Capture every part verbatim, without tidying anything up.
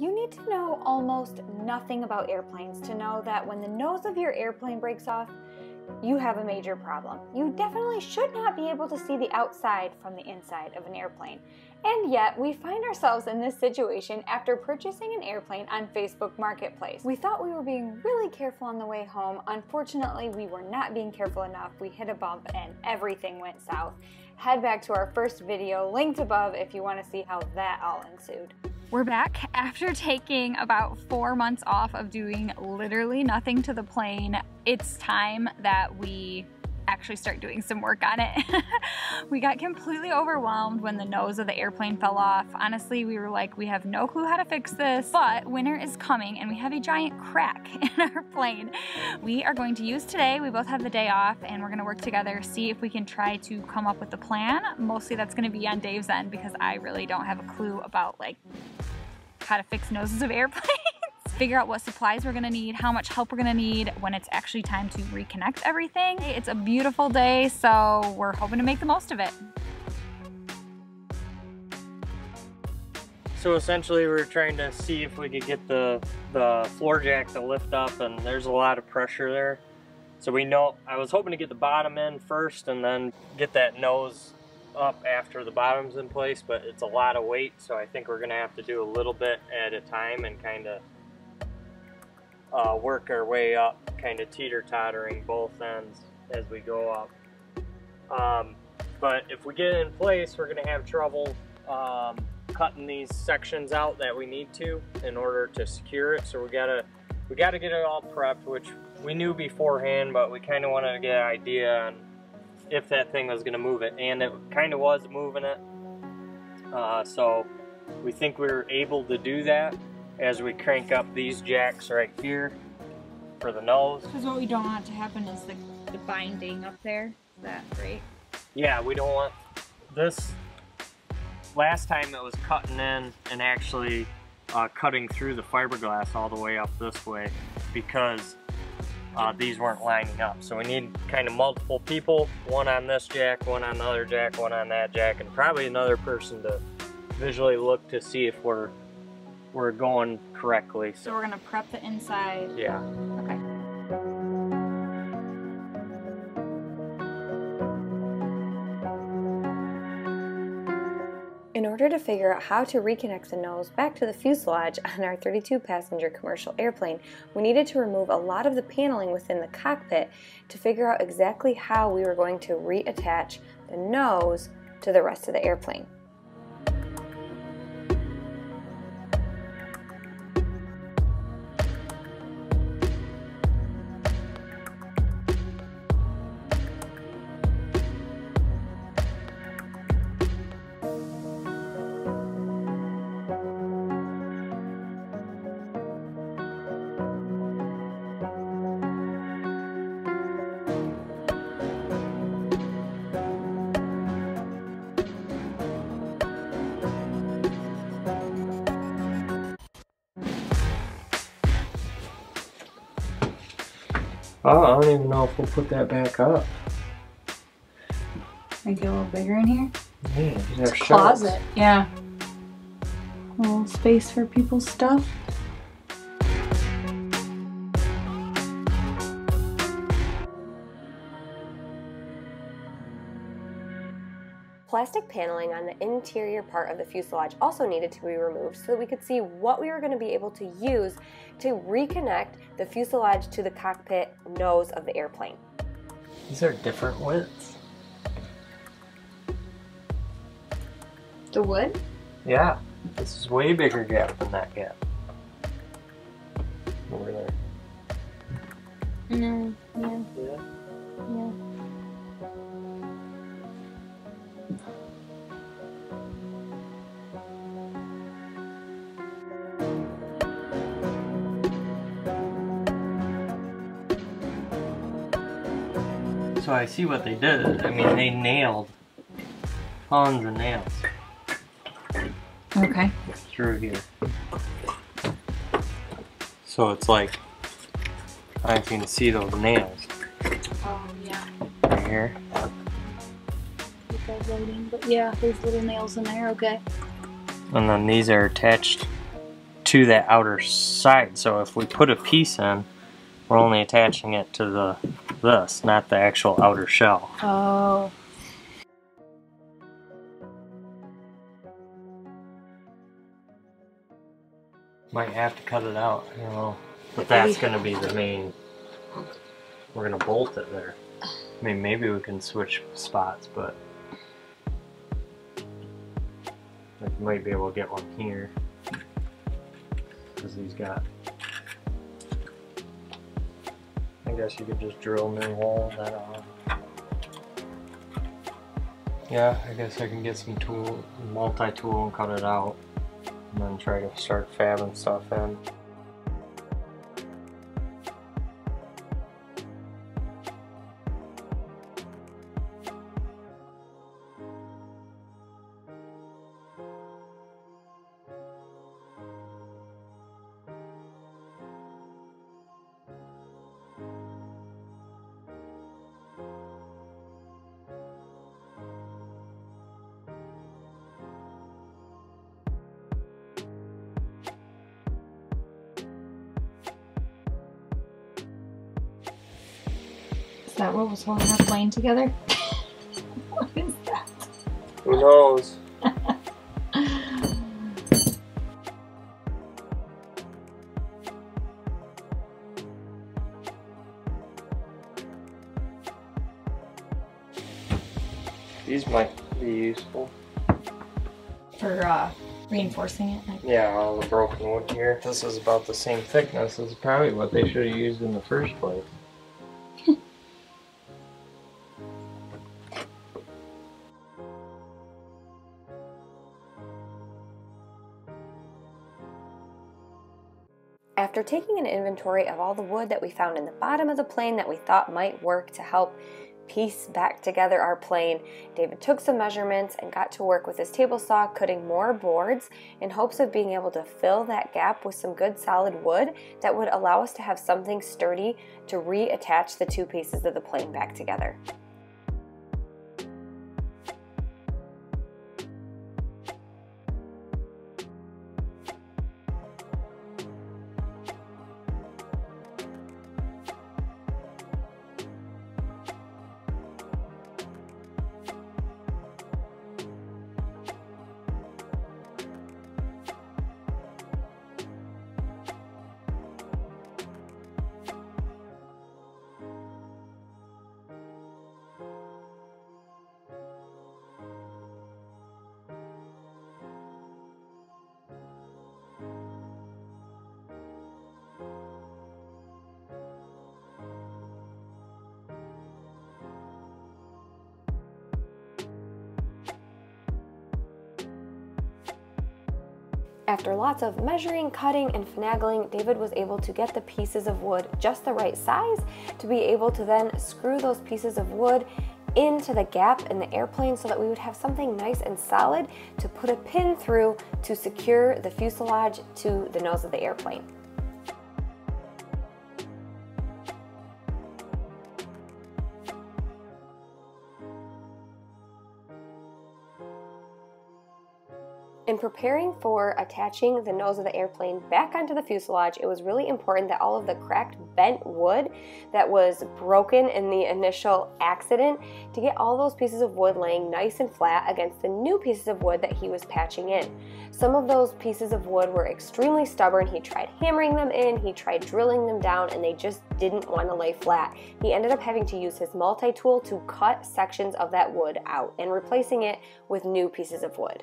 You need to know almost nothing about airplanes to know that when the nose of your airplane breaks off, you have a major problem. You definitely should not be able to see the outside from the inside of an airplane. And yet, we find ourselves in this situation after purchasing an airplane on Facebook Marketplace. We thought we were being really careful on the way home. Unfortunately, we were not being careful enough. We hit a bump and everything went south. Head back to our first video linked above if you want to see how that all ensued. We're back after taking about four months off of doing literally nothing to the plane. It's time that we actually start doing some work on it. We got completely overwhelmed when the nose of the airplane fell off. Honestly, we were like, we have no clue how to fix this, but winter is coming and we have a giant crack in our plane. We are going to use today. We both have the day off and we're gonna work together, see if we can try to come up with a plan. Mostly that's gonna be on Dave's end because I really don't have a clue about like how to fix noses of airplanes. Figure out what supplies we're gonna need, how much help we're gonna need when it's actually time to reconnect everything. It's a beautiful day, so we're hoping to make the most of it. So essentially we're trying to see if we could get the, the floor jack to lift up, and there's a lot of pressure there. So we know, I was hoping to get the bottom in first and then get that nose up after the bottom's in place, but it's a lot of weight, so I think we're gonna have to do a little bit at a time and kind of Uh, work our way up, kind of teeter-tottering both ends as we go up. Um, but if we get it in place, we're gonna have trouble um, cutting these sections out that we need to in order to secure it. So we gotta we gotta get it all prepped, which we knew beforehand, but we kind of wanted to get an idea on if that thing was gonna move it, and it kind of was moving it. Uh, so we think we were able to do that as we crank up these jacks right here for the nose. Because what we don't want to happen is the, the binding up there. Is that right? Yeah, we don't want this. Last time it was cutting in and actually uh, cutting through the fiberglass all the way up this way because uh, these weren't lining up. So we need kind of multiple people, one on this jack, one on the other jack, one on that jack, and probably another person to visually look to see if we're we're going correctly. So we're gonna prep the inside. Yeah. Okay. In order to figure out how to reconnect the nose back to the fuselage on our thirty-two passenger commercial airplane, we needed to remove a lot of the paneling within the cockpit to figure out exactly how we were going to reattach the nose to the rest of the airplane. Oh, I don't even know if we'll put that back up. Make it a little bigger in here? Yeah, it's a closet. Yeah. A little space for people's stuff. Plastic paneling on the interior part of the fuselage also needed to be removed so that we could see what we were going to be able to use to reconnect the fuselage to the cockpit nose of the airplane. These are different widths. The wood? Yeah, this is way bigger gap than that gap. Over there. No, yeah. Yeah. Yeah. So I see what they did. I mean, they nailed tons of nails. Okay. Through here. So it's like, I can see those nails. Oh, yeah. Right here. Loading, but yeah, there's little nails in there, okay. And then these are attached to that outer side. So if we put a piece in, we're only attaching it to the this, not the actual outer shell. Oh. Might have to cut it out, you know. But that's going to be the main. We're going to bolt it there. I mean, maybe we can switch spots, but I might be able to get one here because he's got. I guess you could just drill a new hole that on. Yeah, I guess I can get some tool, multi-tool, and cut it out. And then try to start fabbing stuff in. Is that what was holding our plane together? What is that? Who knows? These might be useful. For uh, reinforcing it? Like. Yeah, all the broken wood here. This is about the same thickness. This is probably what they should have used in the first place. After taking an inventory of all the wood that we found in the bottom of the plane that we thought might work to help piece back together our plane, David took some measurements and got to work with his table saw cutting more boards in hopes of being able to fill that gap with some good solid wood that would allow us to have something sturdy to reattach the two pieces of the plane back together. After lots of measuring, cutting, and finagling, David was able to get the pieces of wood just the right size to be able to then screw those pieces of wood into the gap in the airplane so that we would have something nice and solid to put a pin through to secure the fuselage to the nose of the airplane. In preparing for attaching the nose of the airplane back onto the fuselage, it was really important that all of the cracked, bent wood that was broken in the initial accident, to get all those pieces of wood laying nice and flat against the new pieces of wood that he was patching in. Some of those pieces of wood were extremely stubborn. He tried hammering them in, he tried drilling them down, and they just didn't want to lay flat. He ended up having to use his multi-tool to cut sections of that wood out and replacing it with new pieces of wood.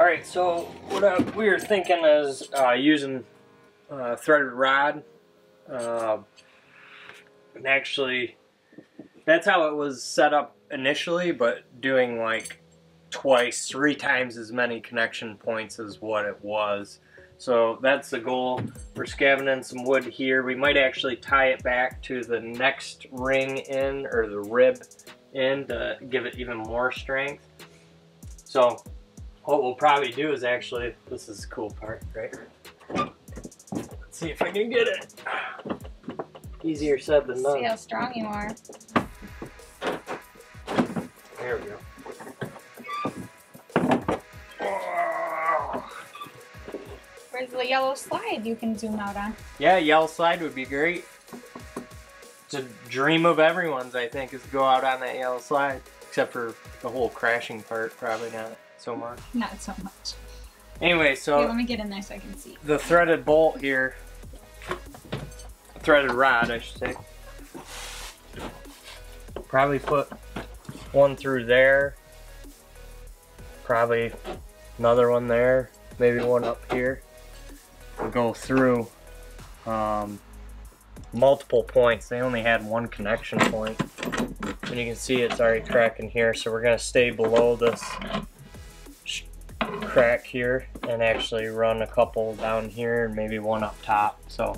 Alright, so what I, we were thinking is uh, using uh, threaded rod, uh, and actually that's how it was set up initially, but doing like twice, three times as many connection points as what it was. So that's the goal. We're scavenging some wood here. We might actually tie it back to the next ring in, or the rib in, to give it even more strength. So what we'll probably do is actually, this is the cool part, right? Let's see if I can get it. Easier said than done. See how strong you are. There we go. Where's the yellow slide you can zoom out on? Yeah, yellow slide would be great. It's a dream of everyone's, I think, is to go out on that yellow slide. Except for the whole crashing part, probably not so much. Not so much. Anyway, so... Wait, let me get in there so I can see. The threaded bolt here. Threaded rod, I should say. Probably put one through there. Probably another one there. Maybe one up here. We'll go through um, multiple points. They only had one connection point. And you can see it's already cracking here. So we're going to stay below this crack here and actually run a couple down here and maybe one up top. So.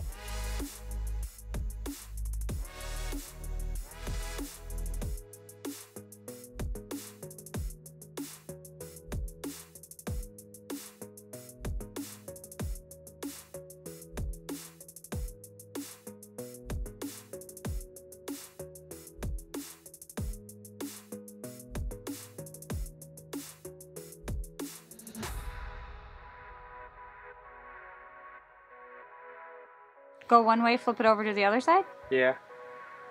Go one way, flip it over to the other side? Yeah.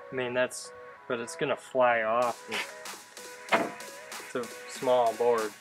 I mean, that's, but it's gonna fly off. It's a small board.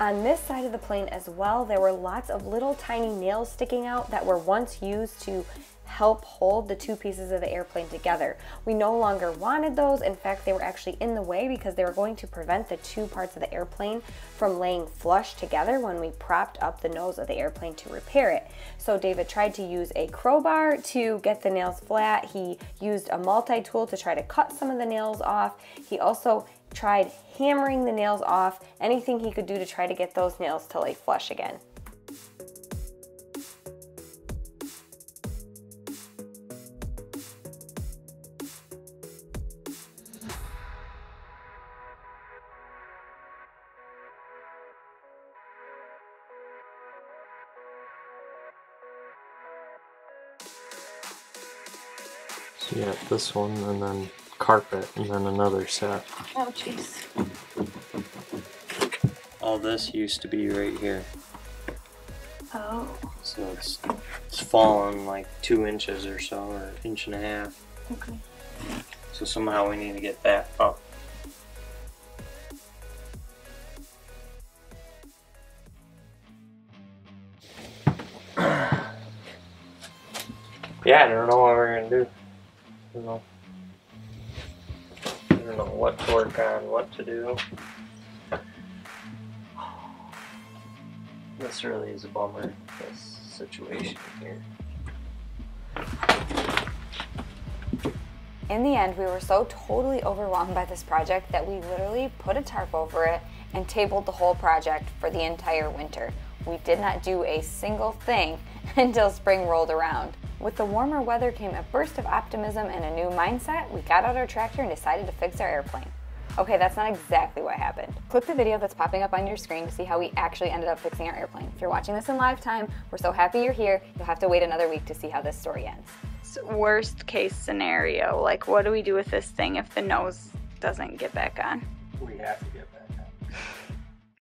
On this side of the plane as well, there were lots of little tiny nails sticking out that were once used to help hold the two pieces of the airplane together. We no longer wanted those. In fact, they were actually in the way because they were going to prevent the two parts of the airplane from laying flush together when we propped up the nose of the airplane to repair it. So David tried to use a crowbar to get the nails flat. He used a multi-tool to try to cut some of the nails off. He also tried hammering the nails off, anything he could do to try to get those nails to lay flush again. So yeah, this one and then carpet and then another set. Oh jeez. All this used to be right here. Oh. So it's it's fallen like two inches or so, or an inch and a half. Okay. So somehow we need to get that up. Yeah, I don't know what we're gonna do. I don't know. I don't know what to work on, what to do. This really is a bummer, this situation here. In the end, we were so totally overwhelmed by this project that we literally put a tarp over it and tabled the whole project for the entire winter. We did not do a single thing until spring rolled around. With the warmer weather came a burst of optimism and a new mindset. We got out our tractor and decided to fix our airplane. Okay, that's not exactly what happened. Click the video that's popping up on your screen to see how we actually ended up fixing our airplane. If you're watching this in live time, we're so happy you're here. You'll have to wait another week to see how this story ends. Worst case scenario, like what do we do with this thing if the nose doesn't get back on. We have to get back.